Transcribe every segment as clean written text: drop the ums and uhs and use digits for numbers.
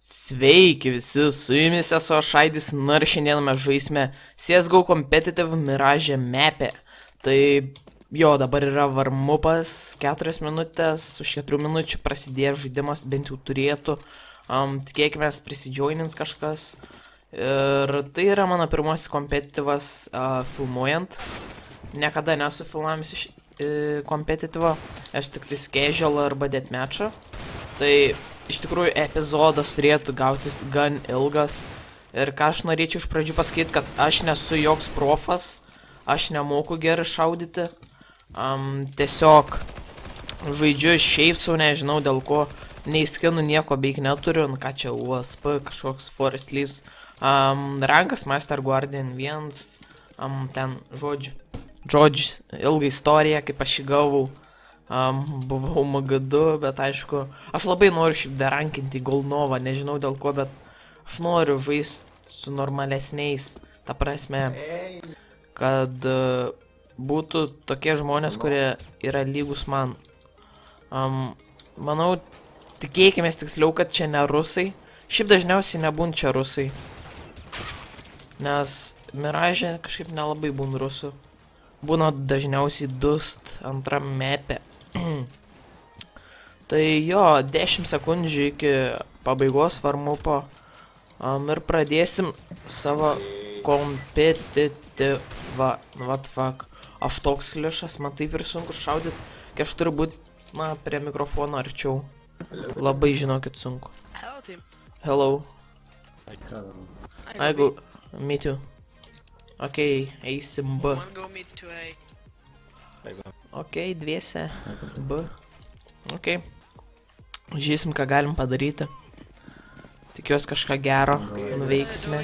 Sveiki visi, su jumis esu Šaidis, ir šiandien mes žaisime CS:GO Competitive Mirage map'e. Tai jo, dabar yra varmupas, 4 minutės, už 4 minučių prasidės žaidimas, bent jau turėtų. Tikėkime, prisidžiojnins kažkas. Ir tai yra mano pirmasis kompetityvas filmuojant. Niekada nesu filmavęs iš kompetityvo, esu tik casual arba deathmatch'o. Tai iš tikrųjų epizodas turėtų gautis gan ilgas. Ir ką aš norėčiau iš pradžių pasakyti, kad aš nesu joks profas, aš nemoku gerai šaudyti, tiesiog žaidžiu šiaip sau, nežinau dėl ko, nei skinų nieko beig neturiu, nu ką čia USP, kažkoks forest leaves, rankas Master Guardian 1, ten žodžiu, ilga istorija, kaip aš jį gavau. Buvau magadu, bet aišku, aš labai noriu šiaip derankinti Gold Nova, nežinau dėl ko, bet aš noriu žaisti su normalesniais, ta prasme, kad būtų tokie žmonės, kurie yra lygus man. Manau, tikėkimės tiksliau, kad čia ne rusai, šiaip dažniausiai nebūn čia rusai, nes Mirage kažkaip nelabai būn rusų. Būna dažniausiai dust antram map'e. Tai jo, 10 sekundžių iki pabaigos varmupo. Ir pradėsim savo kompetityvą. What fuck. Aš toks klišas, man taip ir sunku šaudyt, kai aš turiu būti, na, prie mikrofono arčiau. Labai žinokit sunku. Hello. I go meet you. Ok, eisim B. Ok, dviese B. Ok. Žiūrėsim, ką galim padaryti. Tikiuos kažką gero nuveiksime.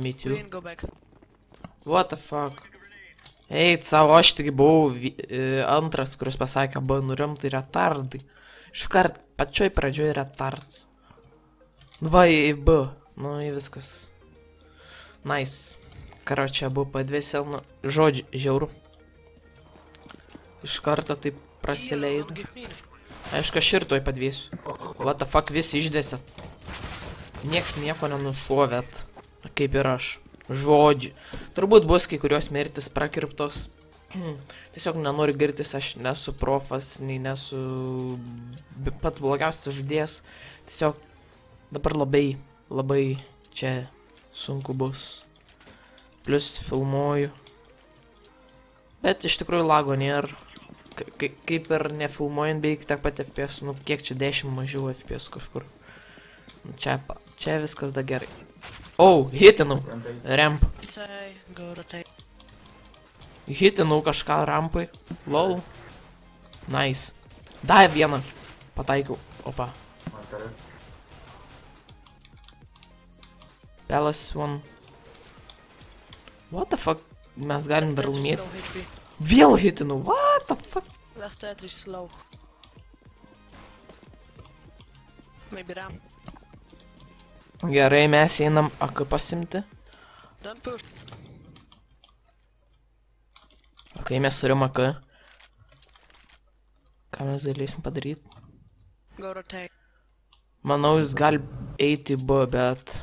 Meet you. What the fuck. Ei, savo, aš tik buvau antras, kuris pasakė B, nurim, tai retardai. Iškart pačioj pradžioj retards. Nu va, į B. Nu, į viskas. Nice. Karočią, buvo padvėsel, nu, žodžiu, žiaurų. Iš karto taip prasileido. Aišku, aš ir toj padvėsiu. What the fuck, visi išdvėsė. Nieks nieko nenušuovėt, kaip ir aš. Žodžiu. Turbūt bus kai kurios mirtis prakirptos. Tiesiog nenoriu girtis, aš nesu profas, nei nesu pats blogiausias žudėjas. Tiesiog dabar labai čia sunku bus. Plius filmuoju. Bet iš tikrųjų lago nėra. Kaip ir nefilmuojant beig tiek pat FPS. Nu kiek čia 10 mažiau FPS kažkur. Čia viskas da gerai. Oh, hitinau. Ramp. Hitinau kažką rampai. Lol. Nice. Dar vieną. Pataikiau. Opa. Palace one. What the fuck? Mes galim dar laimėti. Vėl hitinu. What the fuck? Last entry slow. Maybe ram. Gerai, mes einam AK pasimti. Ok, mes turim AK. Ką mes galėsim padaryti? Manau, jis gali eiti B, bet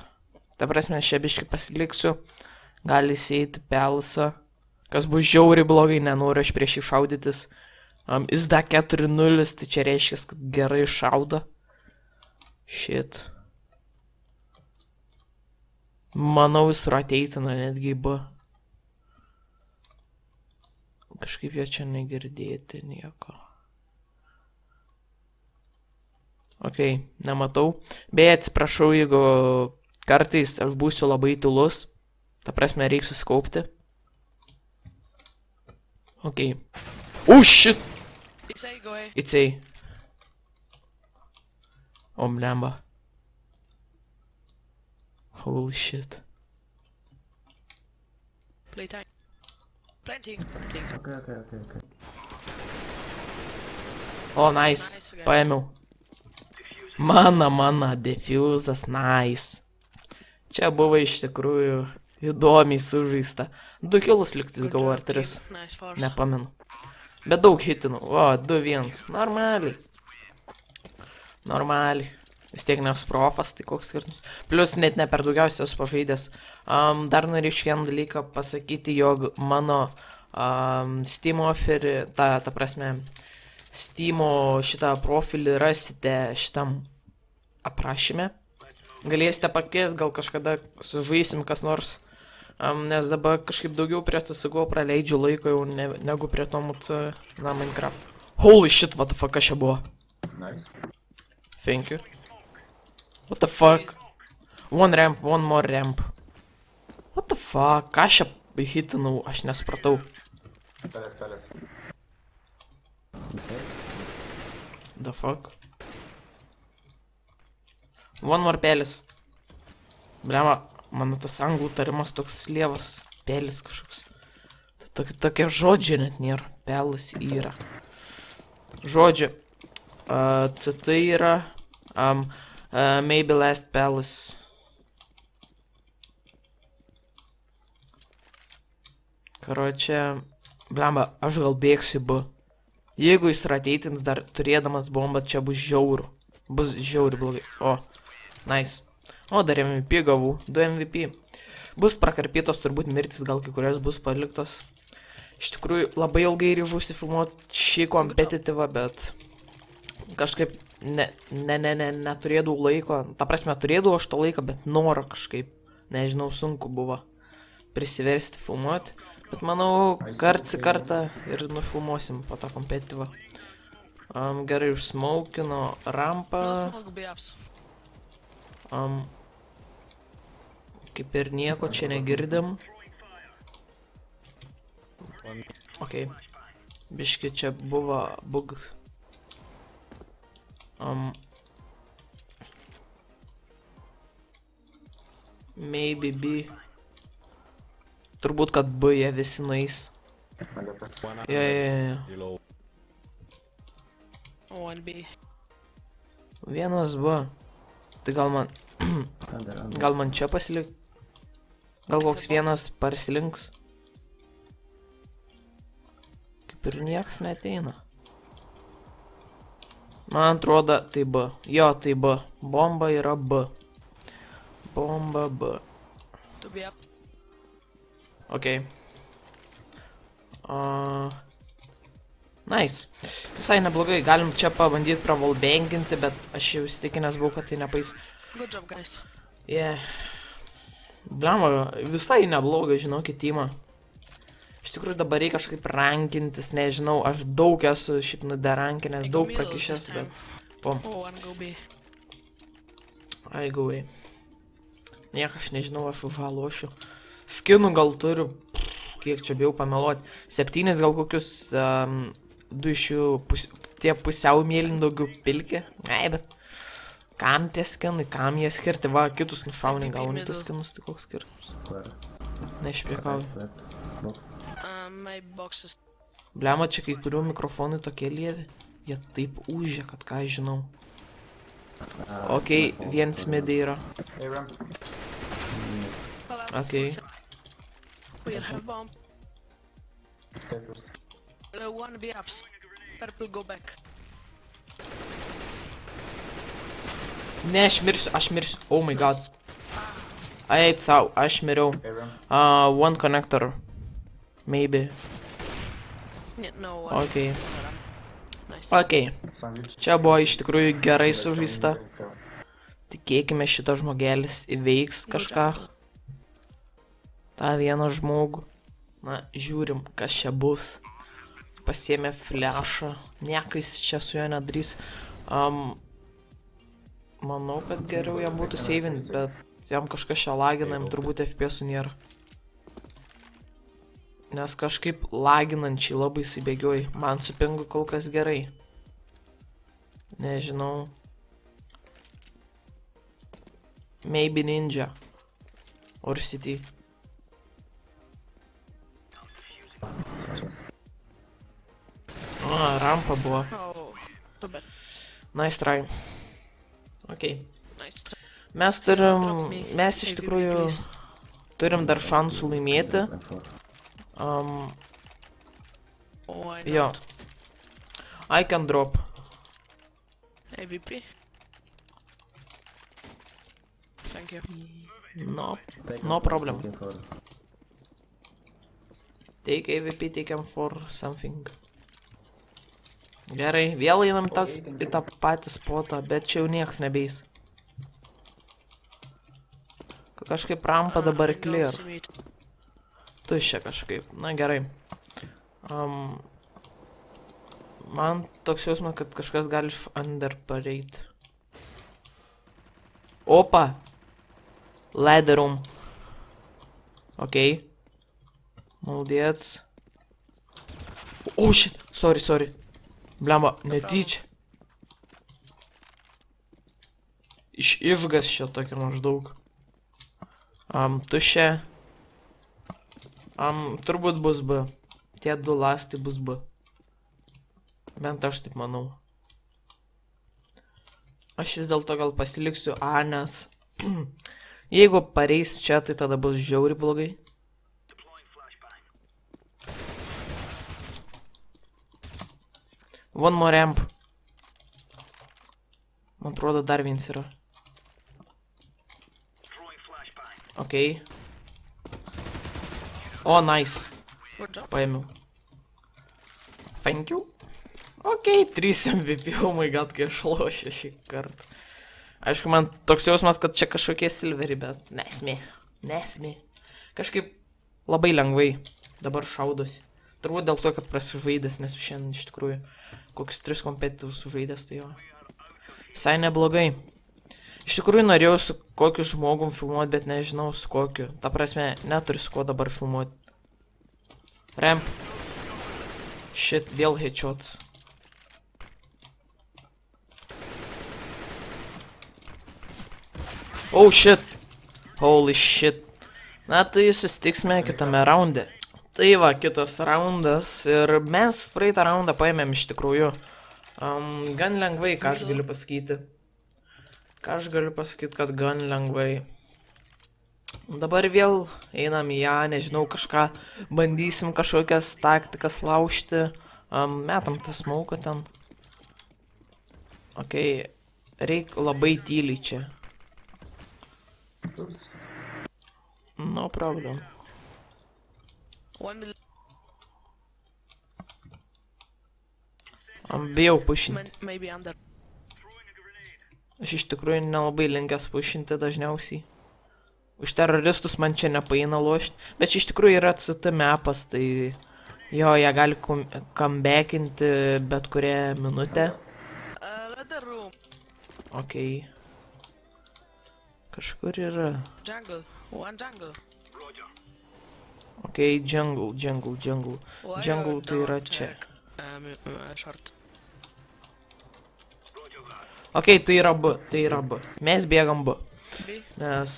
ta prasme, aš čia biškai pasiliksiu, gali įeiti pelusą, kas bus žiauriai blogai, nenoriu aš prieš jį šaudytis. Jis da 4-0, tai čia reiškia, kad gerai šauda. Shit. Manau, jis rateitina netgi B. Kažkaip jo čia negirdėti nieko. Ok, nematau. Beje, atsiprašau, jeigu kartais aš būsiu labai tylus, ta prasme reikia susikaupti. Ok. Oh shit! It's a. O mlemba. Holy shit. Playtime. Planting. Ok. O, nice. Paėmiau. Mana, defusas, nice. Čia buvo iš tikrųjų Įdomiai sužaista. 2 kilus liktis gavau ar 3. Nepamenu. Bet daug hitinų. O, 2-1. Normaliai. Normaliai. Vis tiek nes profas, tai koks skirtumas. Plius net ne per daugiausiai esu pažaidęs. Dar norėčiau vieną dalyką pasakyti, jog mano Steam offerį, ta prasme, Steam'o šitą profilį rasite šitam aprašyme. Galėsite pakviesti, gal kažkada sužaisim kas nors. Nes dabar kažkaip daugiau prie CS:GO praleidžiu laiko jau negu prie to mūsų Minecraft. Holy shit, what the fuck aš čia buvo. Nice. Thank you. What the fuck. One ramp, one more ramp. What the fuck, ką aš čia hitinau, aš nesupratau. Pelės. The fuck. One more pelės. Blema. Mano tas anglų tarimas toks lievas, pelis kažkoks. Tokie žodžiai net nėra, pelis yra. Žodžiai, CT yra, maybe last pelis. Karočią, blamba, aš gal bėgsiu į B. Jeigu jis rateitins dar turėdamas bombą, čia bus žiaurų. Bus žiaurų blogai. O, nice. O, dar MVP gavau, 2 MVP. Bus prakarpytos, turbūt mirtis, gal kai kurios bus paliktos. Iš tikrųjų, labai ilgai ryžausi filmuoti šį kompetitivą, bet kažkaip neturėdavau laiko. Ta prasme, turėdavau aš to laiko, bet noro kažkaip, nežinau, sunku buvo prisiversti filmuoti. Bet manau, kartą ir nufilmuosim po tą kompetitivą. Gerai, užsmaukino rampą. Kaip ir nieko čia negirdim. Ok. Biški čia buvo bug. Maybe B. Turbūt, kad B jie visi nueis. Jei. Vienas B. Tai gal man čia pasilik? Gal koks vienas parsilinks? Kaip ir nieks neteina. Man atrodo, tai B. Jo, tai B. Bomba yra B. Bomba B. Ok. Nice. Visai neblogai, galim čia pabandyti pravolbenginti, bet aš jau įsitikinęs buvau, kad tai nepais. Good job, guys. Yeah. Blama, visai neblogai, žinokit, teamą. Iš tikrųjų dabar reikia kažkaip rankintis, nežinau, aš daug esu šiaip nuderankinęs, daug prakišęs, bet... Pom. I go away. Niek, aš nežinau, aš užalošiu. Skinų gal turiu, kiek čia bijau pameluoti. 7 gal kokius... 2 iš jų tie pusiau mėlyn daugiau pilki. Ai, bet kam tie skinai, kam jie skirti? Va, kitus nušauniai gauni tos skinus, tai koks skirtus. Neišpiekauju. Blema, čia kai kurių mikrofonai tokie lievi. Jie taip užė, kad ką žinau. Ok, viens midai yra. Ok. One be ups. Purple go back. Ne, aš mirsiu. Oh my god. Eit sau, aš miriau. One connector. Maybe. Ok. Ok. Čia buvo iš tikrųjų gerai sužaista. Tikėkime šito žmogelis įveiks kažką. Ta vieną žmogų. Na, žiūrim, kas čia bus. Pasiėmė flešą, niekais čia su juo nedarys. Manau, kad geriau jam būtų savint, bet jam kažkas čia lagina, jam turbūt FPS'ų nėra. Nes kažkaip laginančiai labai įsibėgioji, man su pingu kol kas gerai. Nežinau. Maybe ninja. Or CT. A, rampa buvo. Nice try. Ok. Mes turim... Mes iš tikrųjų... Turim dar šansų laimėti. Jo. I can drop. AWP. Thank you. No, no problem. Take AWP, take him for something. Gerai, vėl einam į tą patį spotą, bet čia jau nieks nebeis. Kažkaip rampa dabar clear. Tuščia kažkaip, na gerai. Man toks jausmas, kad kažkas gali iš under pareiti. Opa! Ladder room. Ok. Maldėts. Oh shit, sorry. Blemba, netyčia. Iš išgas čia tokia maždaug. Tuščia. Turbūt bus B. Tie du lastai bus B. Bent aš taip manau. Aš vis dėlto gal pasiliksiu A, nes jeigu pareis čia, tai tada bus žiauri blogai. One more ramp. Man atrodo, dar vienas yra. Ok. O, nice. Paėmiau. Thank you. Ok, 3 MVP, oh my god, kai aš lošiu šį kartą. Aišku, man toks jausmas, kad čia kažkokie silveriai, bet nesmė. Kažkaip labai lengvai dabar šaudosi. Turbūt dėl to, kad prasižaidęs, nes šiandien iš tikrųjų kokius 3 kompetitus sužaidęs, tai jo. Visai neblogai. Iš tikrųjų norėjau su kokiu žmogum filmuoti, bet nežinau su kokiu. Ta prasme, neturiu su ko dabar filmuoti. Ramp. Shit, vėl headshots. Oh shit. Holy shit. Na, tai susitiksime kitame raunde. Tai va, kitas raundas. Ir mes praeitą raundą paėmėm iš tikrųjų. Gan lengvai, ką aš galiu pasakyti. Kad gan lengvai. Dabar vėl einam į ją, nežinau, kažką. Bandysim kažkokias taktikas laužti. Metam tą smauką ten. Ok, reik labai tyliai čia. No problem. Bijau pušinti. Aš iš tikrųjų nelabai linkęs pušinti dažniausiai. Už teroristus man čia nepaina lošti. Bet čia iš tikrųjų yra CT mapas, tai jo, jie gali comebackinti bet kurią minutę. Ok. Kažkur yra. Ok, jungle. Jungle tai yra čia. Ok, tai yra B. Mes bėgam B. Nes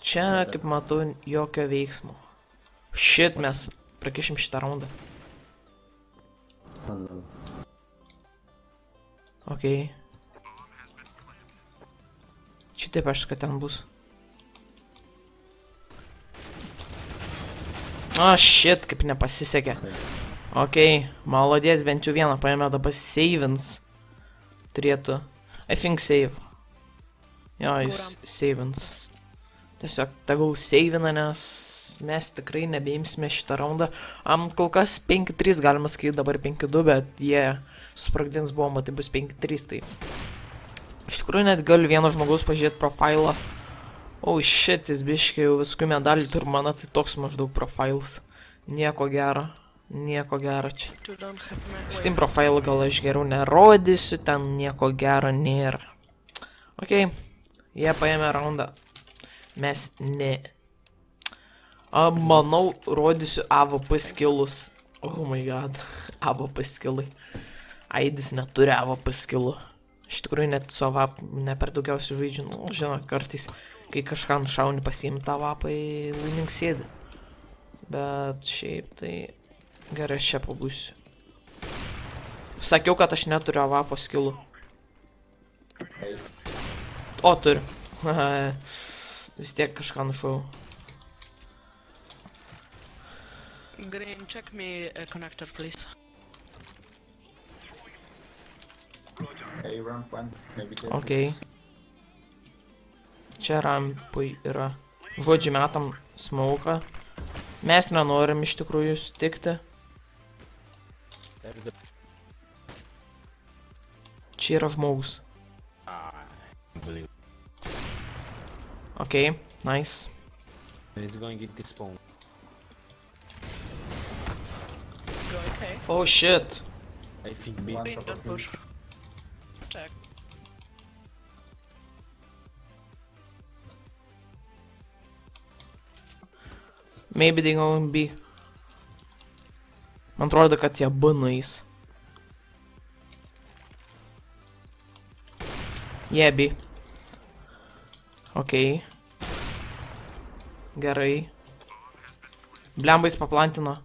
čia, kaip matau, jokio veiksmo. Shit, mes prakišim šitą raundą. Ok. Šitaip aš, kad ten bus. O, shit, kaip nepasisekė. Ok, malodės, bent jau vieną paėmė, dabar savins. Turėtų. I think save. Jo, jis savins. Tiesiog tegul savina, nes mes tikrai nebeimsime šitą raundą. Kol kas 5-3 galima skaityti, dabar 5-2, bet jie sprogdins bombą, tai bus 5-3, tai. Iš tikrųjų net galiu vieno žmogaus pažiūrėti profilą. Oh shit, jis biškai jau viskų medalį turi, man tai toks maždaug profilas. Nieko gero čia. Steam profilą gal aš geriau nerodysiu, ten nieko gero nėra. Ok, jie paėmė raundą. Mes ne. Manau, rodysiu AWP skillus. Oh my god, AWP skillai. Aidis neturi AWP skillų. Iš tikrųjų net su AWP ne per daugiausiai žaidžiu. Nu, žinot, kartais, kai kažką nušauni, pasiimi tą AWP į laiminį sėdį. Bet šiaip tai... Gerai, aš čia pabūsiu. Sakiau, kad aš neturiu avapo skilų. O, turiu. Vis tiek kažką nušau. Green, check me a connector, please. Hey, ramp one. Okay. Čia rampui yra. Žodžiu, metam smauką. Mes nenorim iš tikrųjų sutikti. Čia yra žmogus. Okay, nice. He's going to get spawned. Okay. Oh shit! I think B. Don't push. Check. Maybe they going B. Man atrodo, kad jie B nueis. Yeah, B. Okay. Gerai. Blembais paplantino.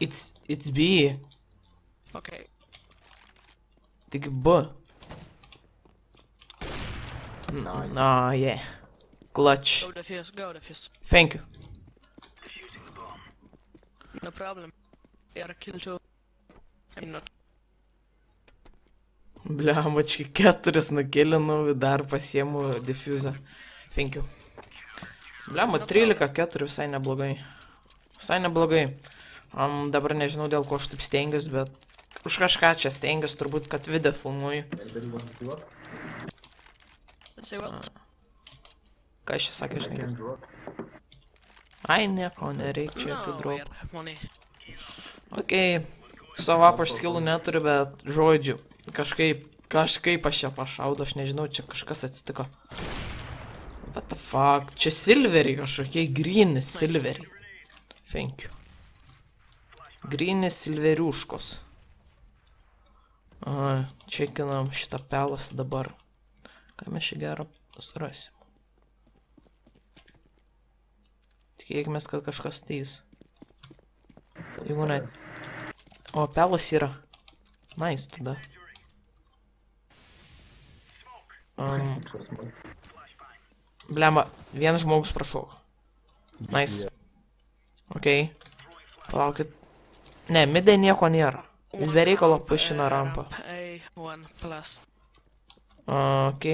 It's B. Okay. Tik B. Nice. No, yeah. Clutch. Go defuse, go defuse. Thank you. Defusing the bomb. No problem. They are killed too. I'm not. Blemački, 4 nukilinau, dar pasiemu defuzą. Thank you. Blema, 13-4 visai neblogai. Visai neblogai. Dabar nežinau, dėl ko aš taip stengiuosi, bet už kažką čia stengiuosi, turbūt, kad video filmuoju. Ką aš čia sakė, žinai? Ai, nieko, nereikia jokių dropų. Ok, savo aš skillų neturiu, bet žodžiu. Kažkaip aš čia pašaudau, aš nežinau, čia kažkas atsitiko. What the fuck, čia silveriai kažkokie, gryni silveriai. Thank you. Gryni silveriuškos. Aha, čekinam šitą pelosą dabar. Ką mes čia gerą surasim? Tikėkime, kad kažkas teis. Jeigu net... O, pelos yra. Nice, tada. Blema, vienas žmogus prašok. Nice. Ok. Palaukit. Ne, midai nieko nėra. Jis bereikalo pušina rampą. Ok.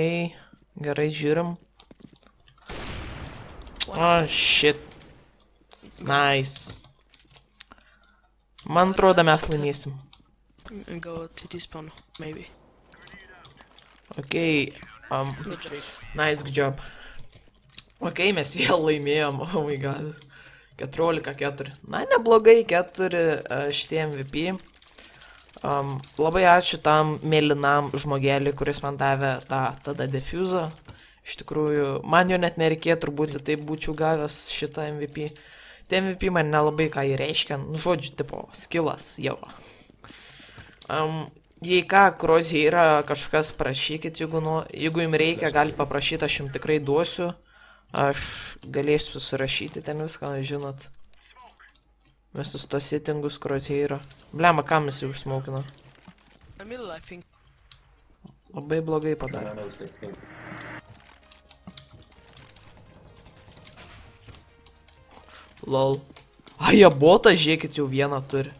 Gerai, žiūrim. Oh, shit. Nice. Man atrodo, mes laimėsim. Go TT spawn, maybe. Ok. Nice, good job. Ok, mes vėl laimėjom, oh my god. 14-4. Na, neblogai, 4 šitie MVP. Labai ačiū tam mėlynam žmogeliui, kuris man davė tą tada defuzą. Iš tikrųjų, man jo net nereikėjo turbūt, taip būčiau gavęs šitą MVP. Tai MVP man nelabai ką jį reiškia, nu žodžiu, tipo, skillas, jau. Jei ką, krozija yra, kažkas prašykit, jeigu jums reikia, gali paprašyti, aš jums tikrai duosiu. Aš galėsiu susirašyti ten viską, žinot. Visus tos sittingus, krozija yra. Blema, kam jis jau užsmaukino? Labai blogai padarė. Lol. Ai, jie botą, žiūrėkit, jau vieną turi.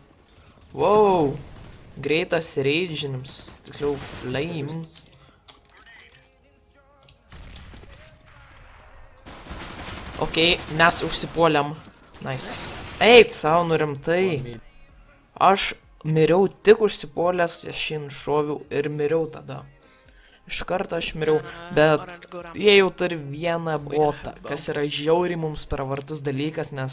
Wow. Greitas reidžinims, tiksliau flames. Ok, mes užsipuoliam. Nice. Eit, savo nurimtai. Aš miriau tik užsipuolęs, aš jį nušoviau ir miriau tada. Iš karto aš miriau, bet jie jau turi vieną botą, kas yra žiauriai mums pravartus dalykas, nes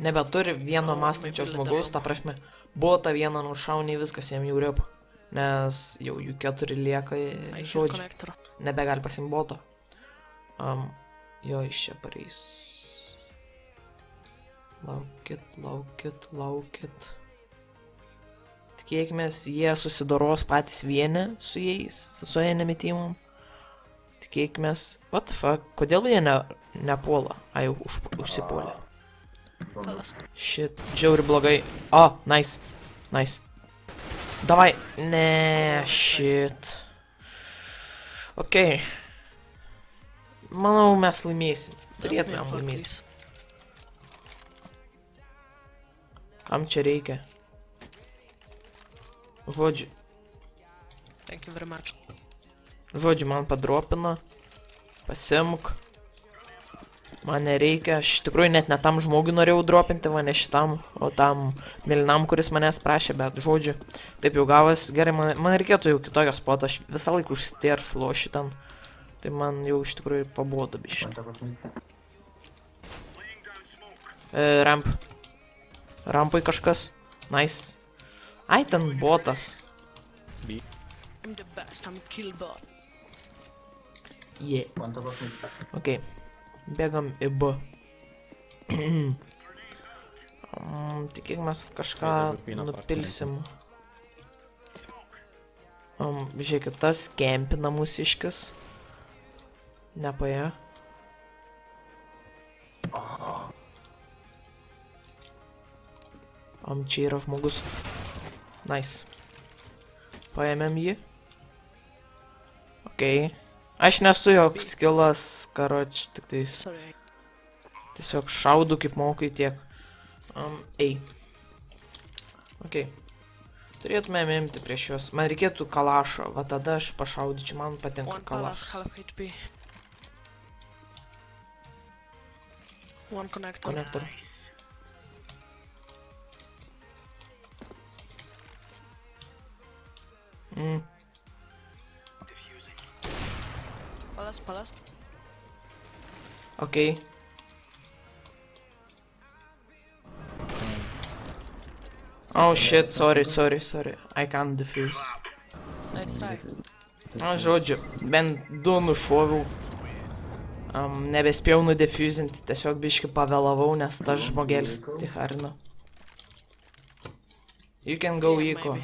nebeturi vieno mąstančio žmogaus, ta prasme. Buvo ta viena nušauniai, viskas jam jau riep, nes jau jų 4 lieka, žodžiu, nebegali pasimboto. Jo, iš čia pareis. Laukit. Tikėkimės, jie susidoros patys vieni su jais, su enemy teamom. Tikėkimės, what the fuck, kodėl jie nepuola, ai jau užsipuolė. Shit, žiauri blogai. O, nice, nice. Davai, ne, shit. Ok. Manau, mes laimėsim. Turėtumėm laimėti. Kam čia reikia? Žodžiu. Thank you very much. Žodžiu, man padropino. Pasimuk. Man nereikia. Aš iš tikrųjų net ne tam žmogui norėjau dropinti, va ne šitam, o tam mėlynam, kuris manęs prašė, bet žodžiu. Taip jau gavos. Gerai, man reikėtų jau kitokio spot. Aš visą laiką užsiteršlošiu ten. Tai man jau iš tikrųjų pabodo biškį. Ramp. Rampai kažkas. Nice. Ai, ten botas. Yeah. Ok. Bėgam į B. Tikėk mes kažką nupilsim. Žiūrėkit, tas kempina mūsiškis. Nepaja. Čia yra žmogus. Nice. Paėmėm jį. Ok. Aš nesu joks skillas, karoč, tik tais. Tiesiog šaudu kaip mokai tiek. Ei. Ok. Turėtume imti prieš juos. Man reikėtų kalašo, va tada aš pašaudyčiau, man patinka kalašas. Konektor. Palas, palas. Ok. Oh shit, sorry. I can't defuse. Na, žodžiu, bent du nušoviau. Nebespėjau nudefuzinti, tiesiog biškį pavėlavau, nes tas žmogėlis tiharino. You can go eco.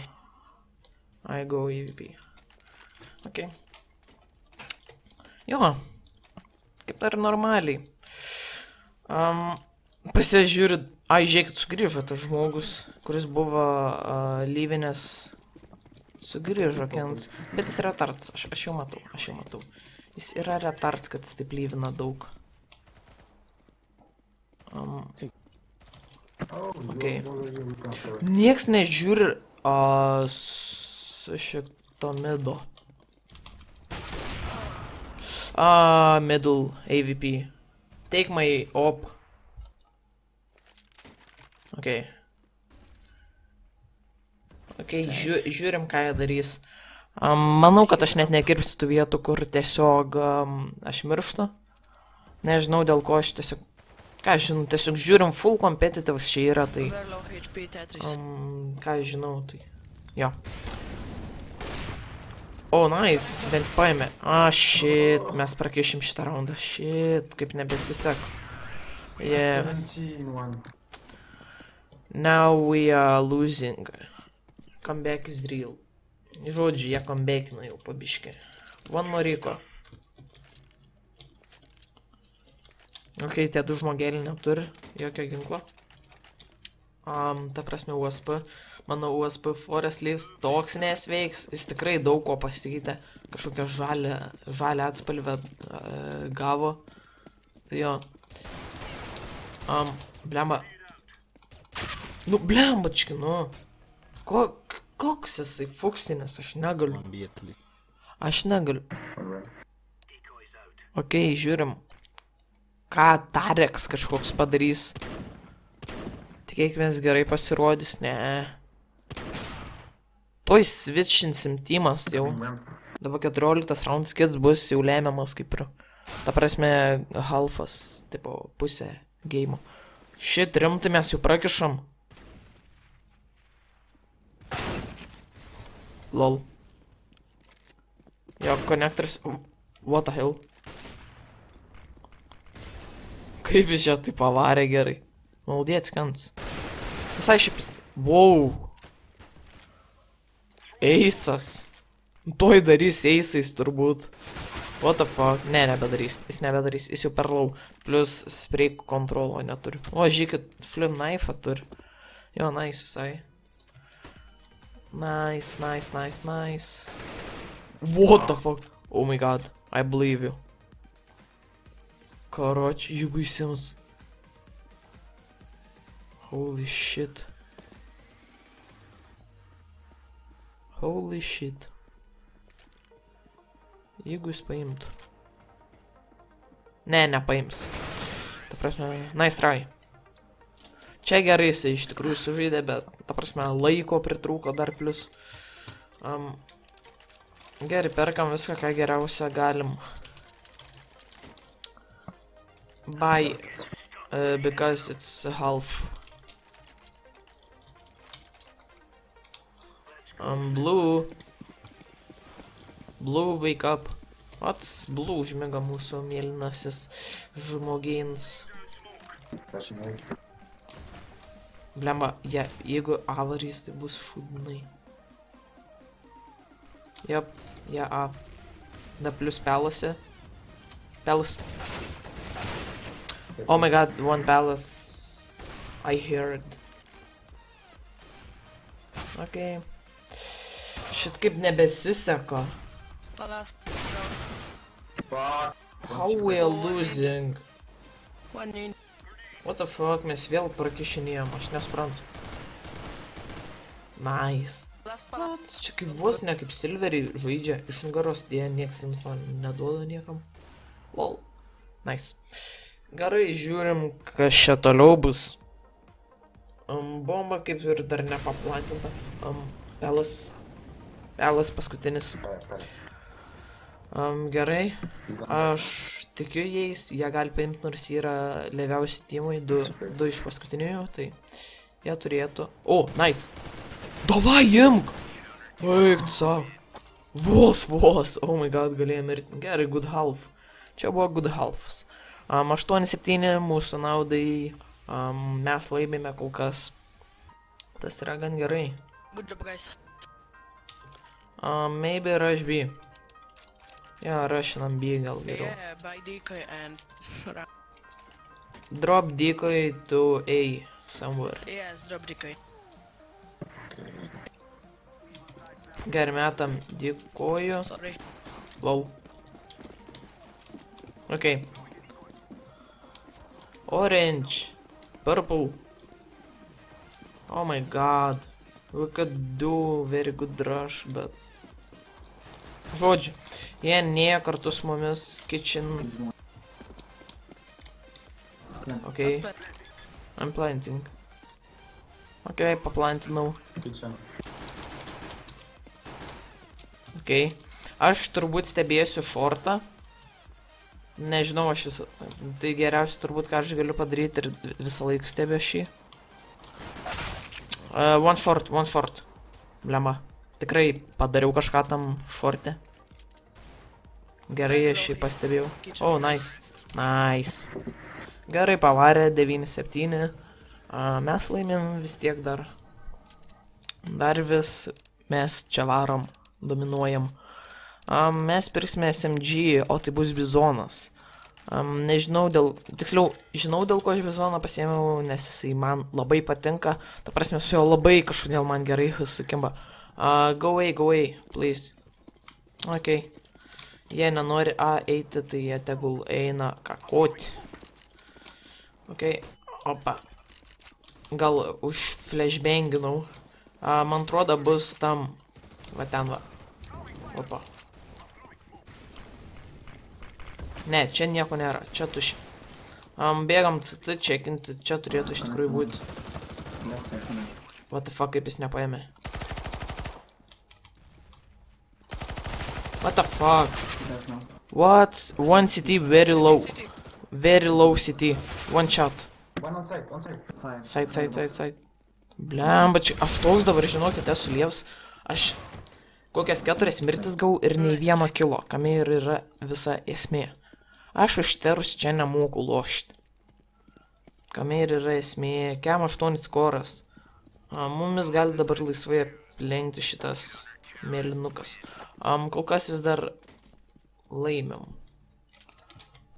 I go MVP. Ok. Jo. Kaip dar normaliai. Pasižiūriu. Ai, žiūrėkit, sugrįžo tas žmogus, kuris buvo lyvinės. Sugrįžo Kens. Bet jis yra retards. Aš jau matau. Jis yra retards, kad jis taip lyvina daug. Ok. Nieks nežiūri su šito mido. Middle AWP. Take my op. Ok. Ok, žiūrim ką jie darys. Manau, kad aš net nekirpsiu tų vietų, kur tiesiog aš mirštu. Nežinau dėl ko aš tiesiog... Ką žinau, tiesiog žiūrim full competitive čia yra, tai... Ką žinau, tai... Jo. O, nice, bent paėmė. Shit, mes prakeišim šitą raundą. Shit, kaip nebesisek. Yeah. Now we are losing. Comeback is real. Žodžiu, jie comebackino jau pabiškė. One more eco. Ok, tie du žmogeliai neturi jokio ginklo. Ta prasme, USP. Mano USP Forest Leaves toks nesveiks, jis tikrai daug ko pasikeitė, kažkokią žalią atspalvę gavo. Tai jo. Blemba. Nu blembački, nu. Koks jisai fuksinis, aš negaliu. Ok, žiūrim. Ką Tareks kažkoks padarys. Tikėkimės gerai pasirodys, ne. Toj switchinsim teamas jau. Dabar 14 round skits bus jau lemiamas kaip ir. Ta prasme, halfas, tipo pusė geimo. Šit, rimtai mes jų prakišam. Lol. Jo, konektorius. What the hell. Kaip jis čia tai pavarė gerai. Maldėts Kens. Visai šipis. Wow. Eisas. Toj darys eisais turbūt. What the fuck. Ne, nebedarys. Jis nebedarys. Jis jau per low. Plus spreik kontrolo neturi. O, žiūrėkit, flim knife turi. Jo, nice visai. Nice. What the fuck. Oh my god. I believe you. Karoči, jeigu įsims. Holy shit. Holy shit. Jeigu jis paimtų. Ne, nepaims. Ta prasme, nice try. Čia gerai jis iš tikrųjų sužaidė, bet, ta prasme, laiko pritrūko dar plus. Gerai, perkam viską, ką geriausia galim. Buy, because it's half. Blue, wake up. Pats Blue užmiga mūsų mėlynasis žmogins. Blemba, jeigu avarys, tai bus šūdinai. Jop, A. Da plus pelasi. Pelas. Oh my god, one palace. I heard. Okay. Šit kaip nebesiseka. How we are losing? What the fuck, mes vėl prakišinėjom, aš nesprantu. Nice. Čia kaip vos ne kaip Silveriai žaidžia iš nugaros, dėja nieks jums to neduoda niekam. Lol. Nice. Gerai, žiūrim, kas čia toliau bus. Bomba kaip ir dar nepaplatinta. Pelas. Pelas paskutinis. Gerai. Aš tikiu jais, jie gali paimti, nors jie yra leviausi tymai. Du iš paskutinių, tai jie turėtų... O, nice. Davai, imk! Eik, tu savo. Vos. Oh my god, galėjai mirti. Gerai, good half. Čia buvo good halfs. 8-7 mūsų naudai. Mes laimėme kol kas. Tas yra gan gerai. Good job, guys. Maybe rush B. Yeah, rush on B gal geriau. Yeah, buy decoy and run. Drop decoy to A somewhere. Yes, drop decoy. Gerai, metam decoju. Sorry. Low. Okay. Orange. Purple. Oh my god. We could do very good rush, but... Žodžiu, jie nėjo kartu su mumis kitchen. Ok. I'm planting. Ok, paplantinau. Ok. Aš turbūt stebėsiu šortą. Nežinau, aš visą... Tai geriausia turbūt, ką aš galiu padaryti ir visą laiką stebė šį. One short. Blema. Tikrai padariau kažką tam šorte. Gerai, aš jį pastebėjau. Oh, nice. Gerai, pavarė 9-7. Mes laimėm vis tiek dar. Dar vis mes čia varom, dominuojam. Mes pirksime SMG, o tai bus bizonas. Nežinau dėl... Tiksliau, žinau dėl ko aš bizoną pasiėmiau, nes jisai man labai patinka. Ta prasme, su jo labai kažkodėl man gerai sukimba. Go away, please. Ok. Jei nenori A eiti, tai jie tegul eina kakoti. Ok. Opa. Gal už flashbanginau. Man atrodo bus tam... Va ten va. Opa. Ne, čia nieko nėra, čia tuši. Bėgam CT čekinti, čia turėtų iš tikrųjų būti. What the fuck, kaip jis nepaėmė. What the fuck? What? One CT very low. Very low CT. One shot. Side. Blemba, čia aš toks dabar, žinokit, esu lievs. Aš kokias 4 mirtis gavau ir nei vieno kilo, kame ir yra visa esmė. Aš užterus čia nemoku lošti. Kame ir yra esmė. Kem 8 skoras. Mumis gali dabar laisvai aplenkti šitas mėlynukas. Kol kas vis dar laimėm.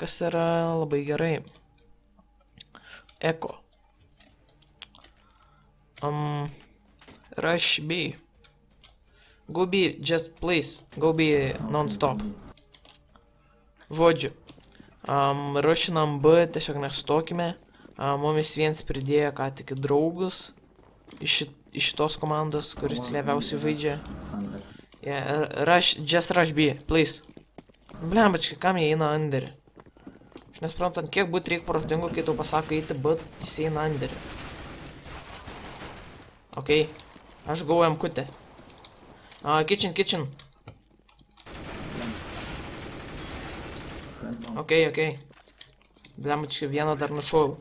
Kas yra labai gerai. Eko. Rush B. Go B, just please. Go B non-stop. Žodžiu. Rušinam B, tiesiog nestokime. Mumis viens pridėjo ką tik draugus iš šitos komandos, kuris leviausiai žaidžia. Yeah, rush, just rush B, please. Blembački, kam jie eina underį? Aš nesuprantu, ant kiek būt reik protingų, kai tau pasako eiti, bet jis eina underį. Ok, aš gaujam kutę. Kitchen, kitchen. Ok, ok. Blemački, vieną dar nušuojau.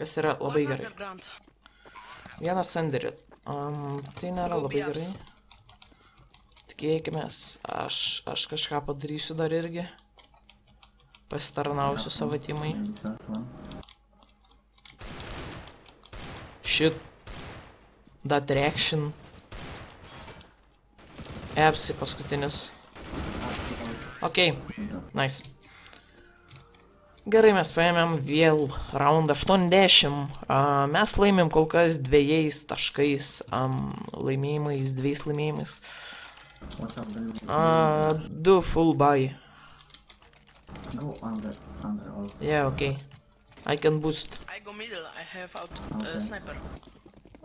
Kas yra labai gerai. Vieną senderį. Tai nėra labai gerai. Tikėkimės, aš kažką padarysiu dar irgi. Pasitarnausiu savo timai. Shit. That reaction. Epsi paskutinis. Ok, nice. Gerai, mes paėmėm vėl raundą 80. Mes laimėm kol kas dviejais taškais, laimėjimais, dviejais laimėjimais. 2 full buy. Yeah, ok. I can boost. I go middle, I have out sniper.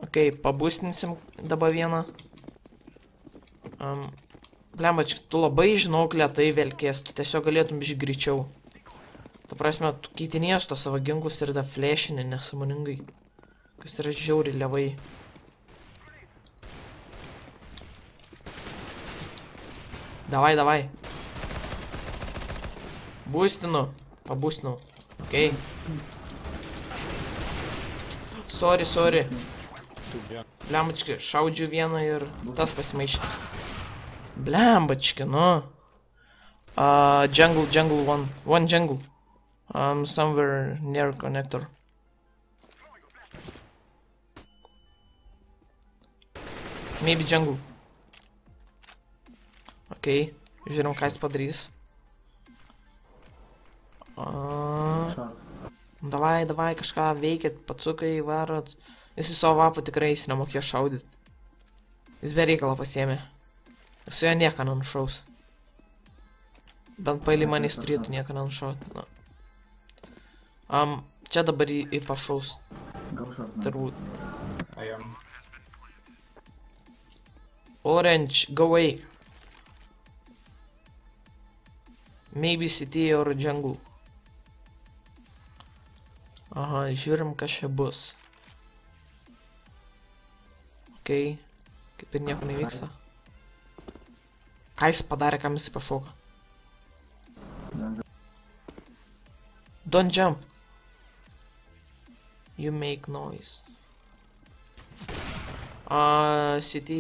Ok, pabūstinsim dabar vieną. Blembački, tu labai žinau, lietai velkės, tu tiesiog galėtum biškai greičiau. Ta prasme, tu keitinėsi to savo ginklus ir da flešini nesąmoningai. Kas yra žiauriai levai. Davai, davai. Būstinu, pabūstinu. Ok. Sorry, sorry. Blembački, šaudžiu vieną ir tas pasimaišyti. Blembački, nu. Jungle, jungle, one jungle. Somewhere near connector. Maybe jungle. Ok, žiūrėjom ką jis padarys. Davai, davai, kažką veikėt, patsukai varot. Jis į savo vapą tikrai jis nemokėjo šaudyt. Jis be reikalą pasiėmė. Su jo nieko nenušaus. Bent pailį man jis turėtų nieko nenušauti. Čia dabar į pašaus. Turbūt. Orange, go away. Maybe CT or jungle. Aha, žiūrim kas čia bus. Ok, kaip ir nieko nevyksta. Ką jis padarė, kam jis pašoka? Don't jump. You make noise. CT.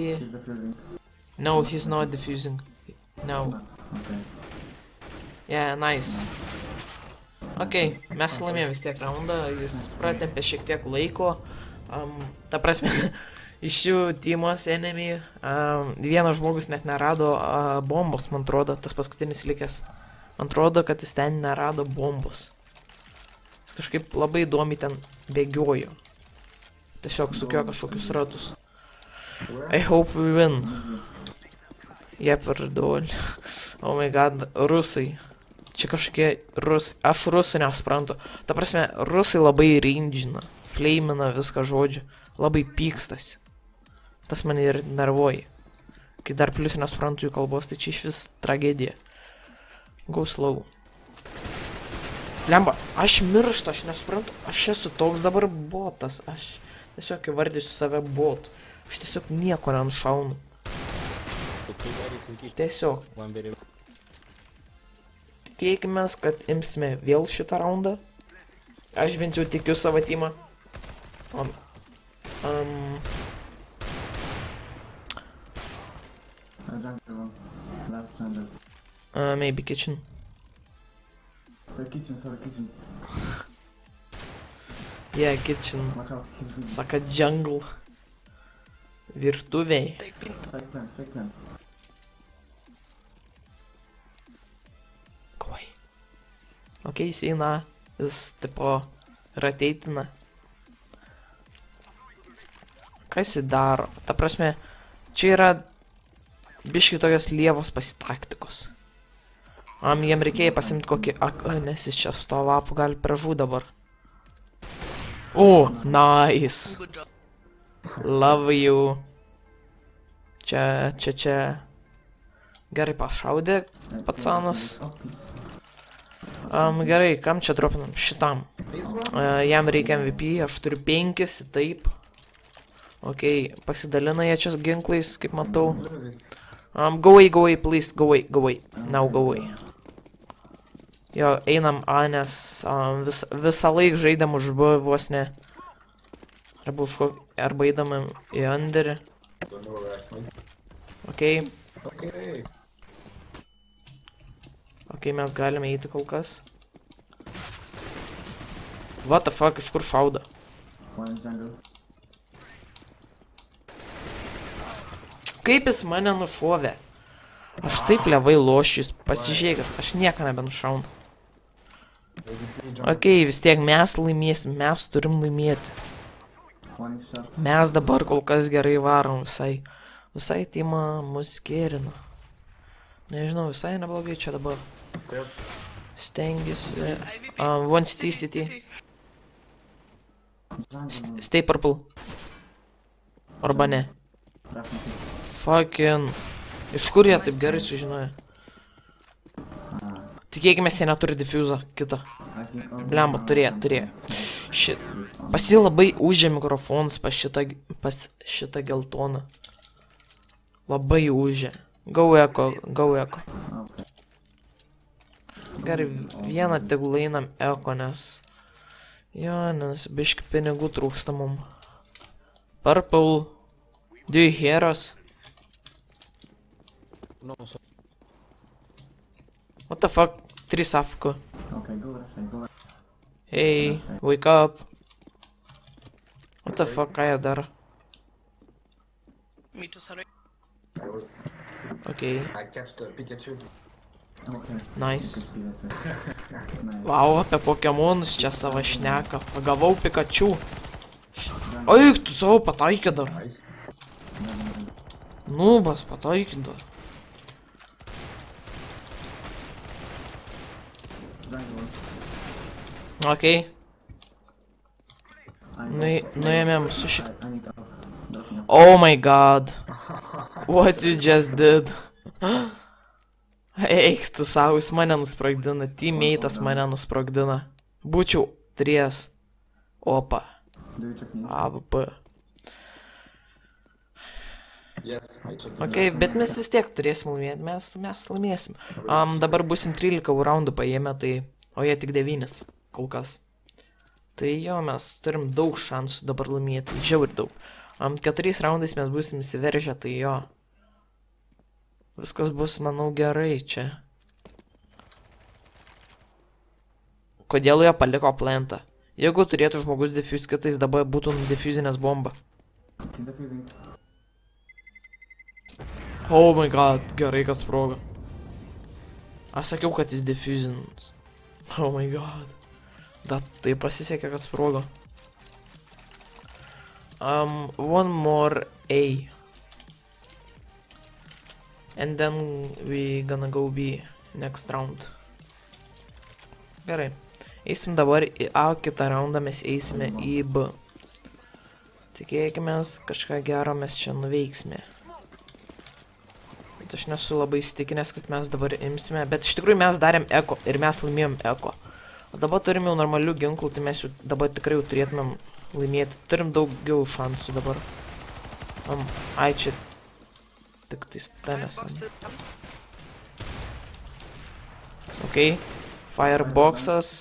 No, he's not defusing. No. Yeah, nice. Ok, mes laimėjom vis tiek raundą, jis pratempė šiek tiek laiko. Ta prasme... Iš jų teamos enemy, vienas žmogus net nerado bombos, man atrodo, tas paskutinis likęs. Man atrodo, kad jis ten nerado bombos. Jis kažkaip labai įdomi ten bėgiojo. Tiesiog sukio kažkokius ratus. I hope we win. Jie perdol. Oh my god, rusai. Čia kažkokie rusai. Aš rusų nesuprantu. Ta prasme, rusai labai rindžina, fleimina viską žodžiu. Labai pykstasi. Tas mane ir nervuoja. Kai dar plius nesuprantu jų kalbos, tai čia iš vis tragedija. Go slow. Lemba, aš mirštu, aš nesuprantu. Aš esu toks dabar botas. Aš tiesiog įvardysiu save botu. Aš tiesiog nieko nenušaunu. Tiesiog. Tikėkimės, kad imsime vėl šitą raundą. Aš bent jau tikiu savo teamą. Maybe kitchen. Kitchen. Yeah, kitchen. Saka jungle. Virtuvei. Kovai. Ok, jis eina. Jis tipo rateitina. Ką jis daro? Ta prasme, čia yra biškai tokios lievos pasitaktikos. Jam reikėjo pasimti kokį AK, nes jis čia su to lapu gali pražūti dabar. Nice. Love you. Čia. Gerai pašaudė patsanas. Gerai, kam čia dropinam? Šitam. Jam reikia MVP, aš turiu 5, taip. Ok, pasidalina jie čia ginklais, kaip matau. Go away, please, go away, now go away. Jo, einam A, nes visą laik žaidam už B, vos ne. Arba eidam į underį. Ok. Ok, mes galime eiti kol kas. What the fuck, iš kur šauda? Kaip jis mane nušovė? Aš taip levai lošiu, pasižiūrėkit, aš nieko nebenušaunu. Ok, vis tiek mes laimėsim, mes turim laimėti. Mes dabar kol kas gerai varom visai. Visai teima mus gerina. Nežinau, visai neblogai čia dabar. Stengiasi. One CT. Stay purple. Arba ne. Fucking. Iš kur jie taip gerai sužinoja? Tikėkime, jie neturi diffuser kitą. Blemba, turėjo. Pasi labai užė mikrofons pas šitą geltoną. Labai užė. Go eko. Gerai, vieną tegul einam eko, nes biški pinigų trūksta mum. Purple. Do you hear us? No, sir. What the fuck? 3 afko. Okay, go. Hey, wake up. What the fuck, ką jie dar? Me too, sorry. Okay. I catched a Pikachu. Nice. Wow, apie Pokemonus čia savo šneka. Pagavau Pikachu. Eik, tu savo pataikė dar. Nubas, pataikė dar. Ok. Nuėmėm su šiek... Oh my god. What you just did? Eik, tu savo, jis mane nuspragdina. Teammate'as mane nuspragdina. Būčiau 3. Opa. AWP. Ok, bet mes vis tiek turėsim laimėti. Mes laimėsim. Dabar busim 13 raundų paėmę, tai... O jie tik 9, kol kas. Tai jo, mes turim daug šansų dabar laimėti. Žiauriai daug. 4 raundais mes busim įsiveržę, tai jo. Viskas bus, manau, gerai čia. Kodėl jo paliko plantą? Jeigu turėtų žmogus defuse kitais, dabar būtų defuzinės bomba. Oh my god, gerai, kas proga. Aš sakiau, kad jis defuzins. Oh my god. Dat tai pasisekė, kad sprogo. One more A. And then we gonna go B next round. Gerai. Eisim dabar į A, kitą raundą mes eisime į B. Tikėkime, kažką gero mes čia nuveiksime. Bet aš nesu labai įsitikinęs, kad mes dabar imsime. Bet iš tikrųjų mes darėm eko ir mes laimėjom eko. O dabar turim jau normalių ginklų, tai mes jau dabar tikrai jau turėtumėm laimėti. Turim daugiau šansų dabar. Ai, čia... Tik tai stenės. Ok, fireboxas.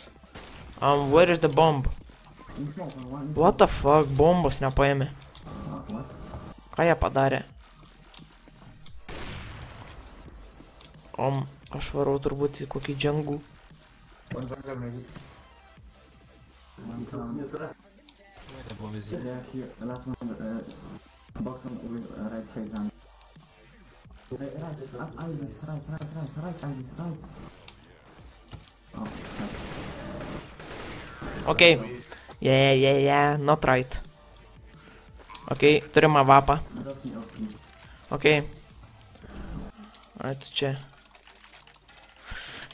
Where is the bomb? What the fuck, bombos nepaėmė. Ką jie padarė? Aš varau turbūt į kokį džanglų. Ok, yeah, not right. Ok, turim avapą. Ok. Ai, tu čia.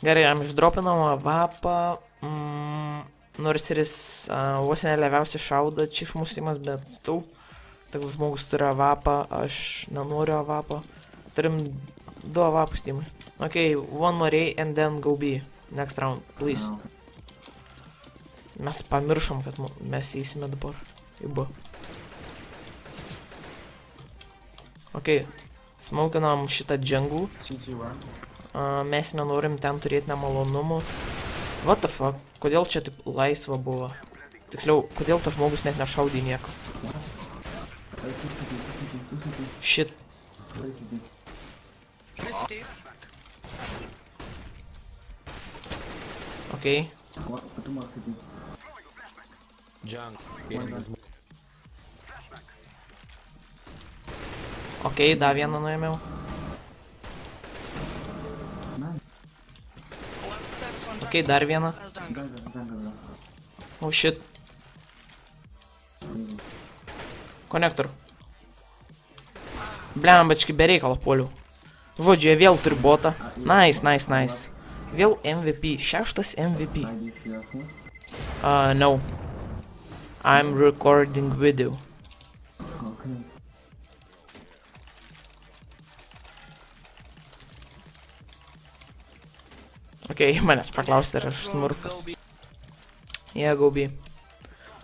Gerai, jam išdropinam avapą. Nors ir jis vos neleviausiai šauda čia iš mūsų timas, bet still. Taigi žmogus turi avapą, aš nenoriu avapą. Turim Do AWPs team. Okay, one more A and then go B. Next round, please. No. Mes pamiršom, kad mes įsime dabar. Ibu. Okay. Smokinam šitą džunglų. Mes nenorim ten turėti nemalonumų. What the fuck? Kodėl čia taip laisva buvo? Tiksliau, kodėl tas žmogus net nešaudė nieko? Shit. Okay. Okay, dar vieną nuėmiau. Okay, dar vieną. Oh shit. Konektor. Blembački, bereikalo poliu. Žodžiu, jie vėl turi botą. Nice, nice, nice. Vėl MVP. Šeštas MVP. No. I'm recording video. Okay, manęs paklausti, ar aš smurfas. Yeah, go B.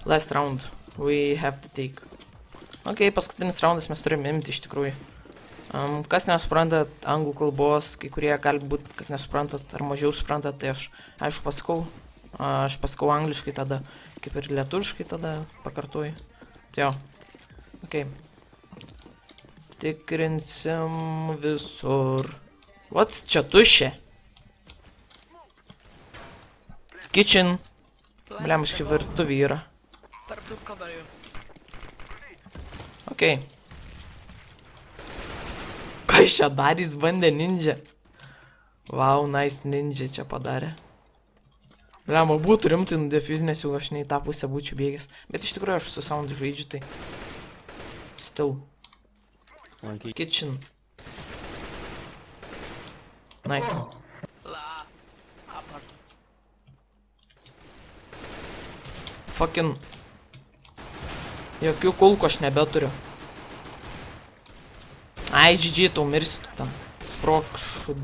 Last round. We have to take. Okay, paskutinis raundas mes turim imti iš tikrųjų. Kas nesuprantat anglų kalbos, kai kurie gali būti, kad nesuprantat ar mažiau suprantat, tai aš aišku pasakau. Aš pasakau angliškai tada, kaip ir lietuviškai tada pakartuoju. Tai jo. Okay. Tikrinsim visur. What? Čia tuščia. Kitchen. Blemaški virtuvė yra. Okay. Kas čia darys bandė ninja? Wow, nice ninja čia padarė. Blema, būtų rimtai nudefizinės, jau aš ne į tą pusę būčiau bėgęs. Bet iš tikrųjų aš su sound žaidžiu, tai... Still. Kitchen. Nice. Fucking. Jokių kulkų aš nebeturiu. Ai, GG, tau mirsi tu ten. Sprokšud.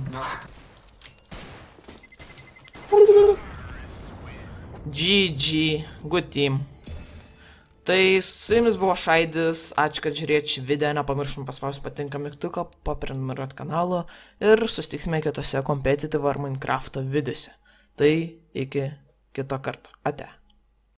GG. Good team. Tai su jumis buvo Šaidis. Ačiū, kad žiūrėjot šį video. Nepamiršom paspausti patinka mygtuką, paprenumeruot kanalą. Ir susitiksime kitose competitive ar Minecraft'o videose. Tai iki kito karto. Ate.